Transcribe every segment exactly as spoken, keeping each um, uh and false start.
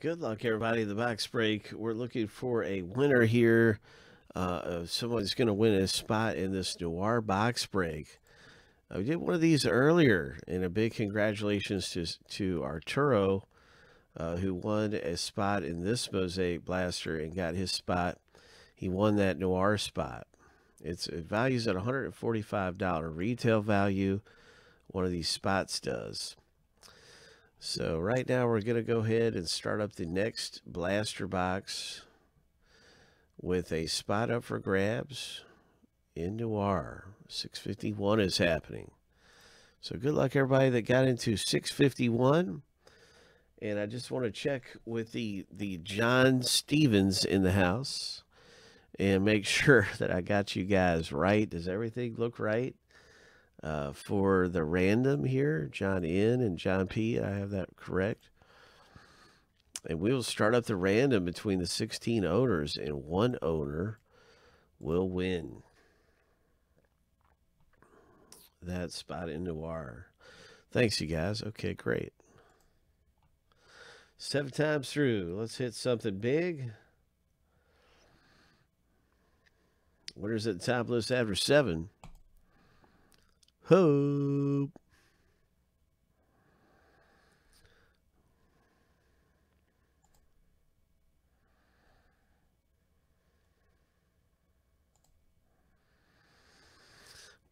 Good luck, everybody. The box break. We're looking for a winner here. Uh, someone's going to win a spot in this Noir box break. Uh, we did one of these earlier, and a big congratulations to to Arturo, uh, who won a spot in this Mosaic Blaster and got his spot. He won that Noir spot. It's, it values at one hundred forty-five dollars retail value. One of these spots does. So right now we're going to go ahead and start up the next blaster box with a spot up for grabs in Noir. six fifty-one is happening. So good luck everybody that got into six fifty-one. And I just want to check with the, the John Stevens in the house and make sure that I got you guys right. Does everything look right? Uh, for the random here, John N and John P, I have that correct. And we will start up the random between the sixteen owners, and one owner will win that spot in Noir. Thanks, you guys. Okay, great. Seven times through. Let's hit something big. Winners at the top of the list after seven. Hope.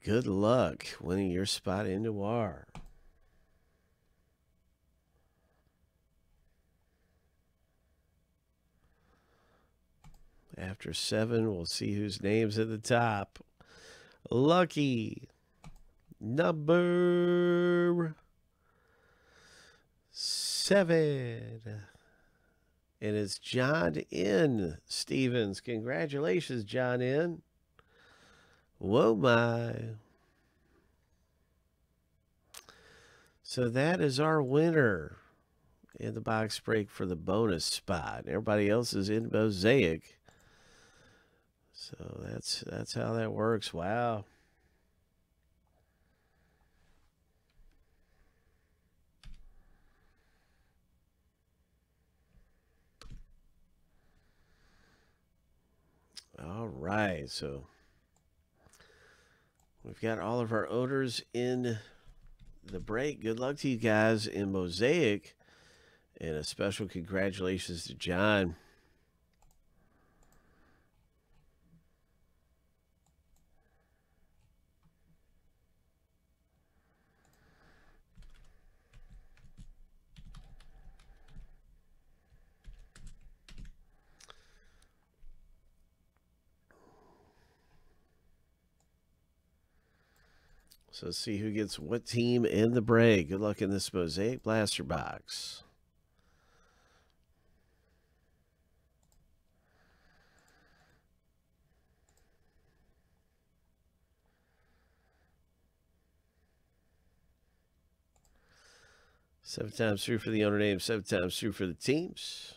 Good luck winning your spot in Noir. After seven, we'll see whose name's at the top. Lucky. Number seven, and it's John N. Stevens. Congratulations, John N. Whoa, my. So that is our winner in the box break for the bonus spot. Everybody else is in Mosaic. So that's, that's how that works. Wow. All right, so we've got all of our owners in the break. Good luck to you guys in Mosaic, and a special congratulations to John. So let's see who gets what team in the break. Good luck in this Mosaic Blaster box. Seven times through for the owner name, seven times through for the teams.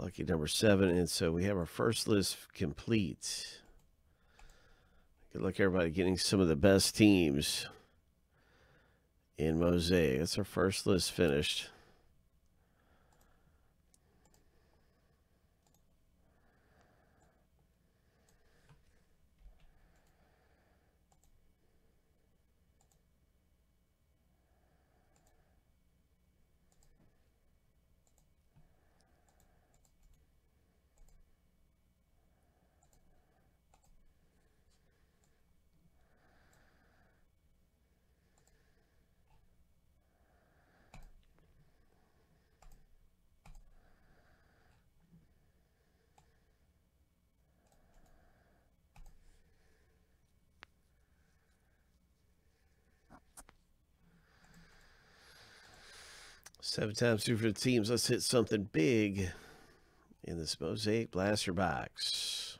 Lucky number seven, and so we have our first list complete. Good luck, everybody, getting some of the best teams in Mosaic. That's our first list finished. Seven times through for the teams. Let's hit something big in this Mosaic Blaster box.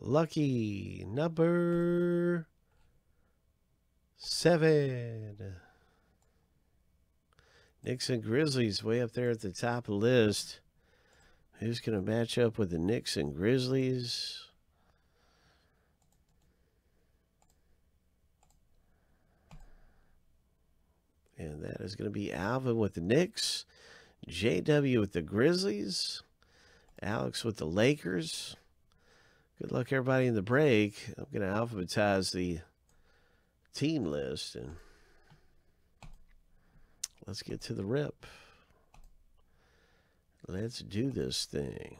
Lucky number seven. Knicks and Grizzlies way up there at the top of the list. Who's going to match up with the Knicks and Grizzlies? And that is going to be Alvin with the Knicks, J W with the Grizzlies, Alex with the Lakers. Good luck, everybody, in the break. I'm going to alphabetize the team list, and let's get to the rip. Let's do this thing.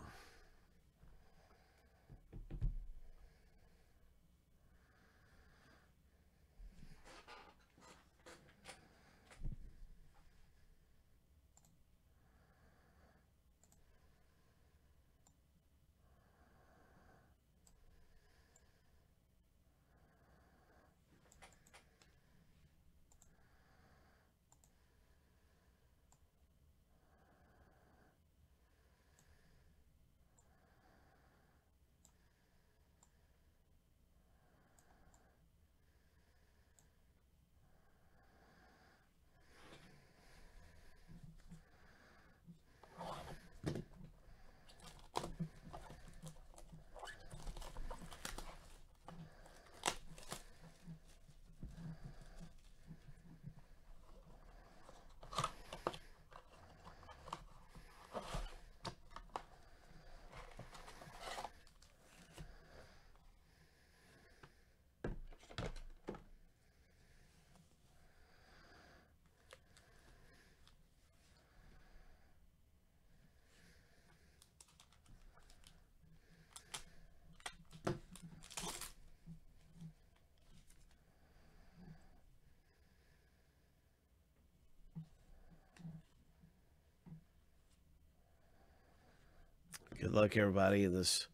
Good luck, everybody, in this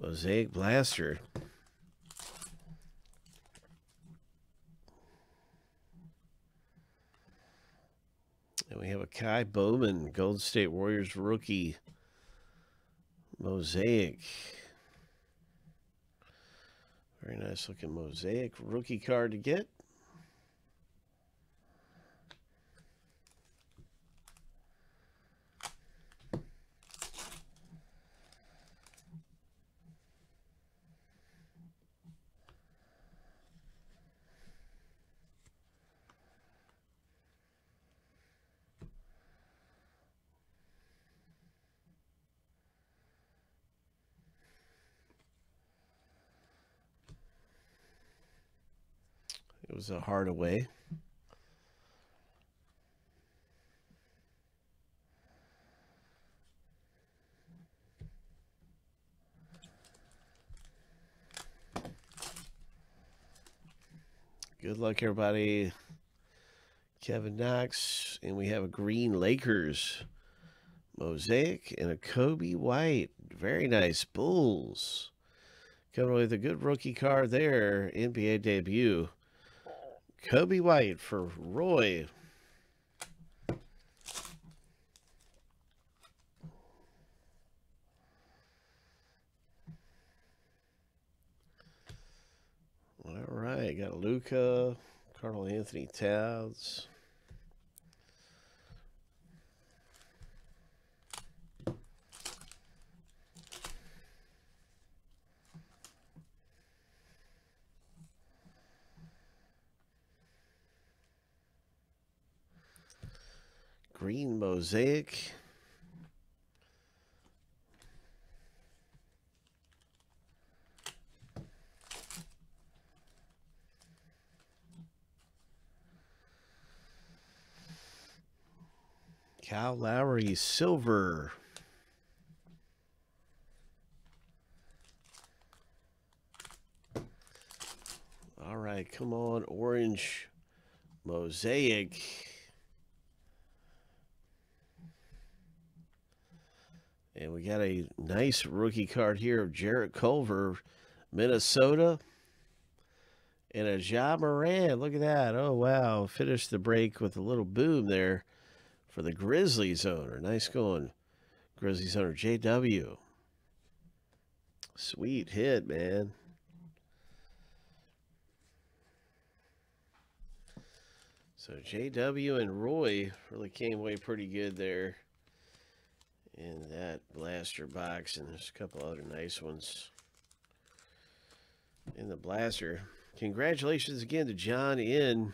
Mosaic Blaster. And we have a Kai Bowman, Golden State Warriors rookie, Mosaic. Very nice looking Mosaic rookie card to get. It was a Hardaway. Good luck, everybody. Kevin Knox. And we have a green Lakers Mosaic and a Kobe White. Very nice Bulls. Coming with a good rookie card there. N B A debut. Kobe White for Roy. All right, got Luca, Carl Anthony-Towns. Green Mosaic. Kyle Lowry Silver. All right, come on, orange Mosaic. And we got a nice rookie card here of Jarrett Culver, Minnesota. And a Ja Morant. Look at that. Oh, wow. Finished the break with a little boom there for the Grizzlies owner. Nice going, Grizzlies owner, J W. Sweet hit, man. So J W and Roy really came away pretty good there in that blaster box, and there's a couple other nice ones in the blaster. Congratulations again to John N.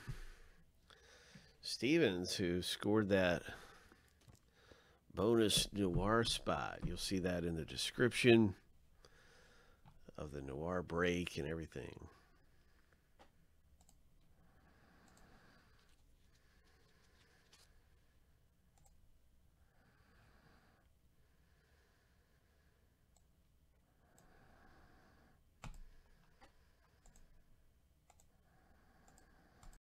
Stevens, who scored that bonus Noir spot. You'll see that in the description of the Noir break and everything.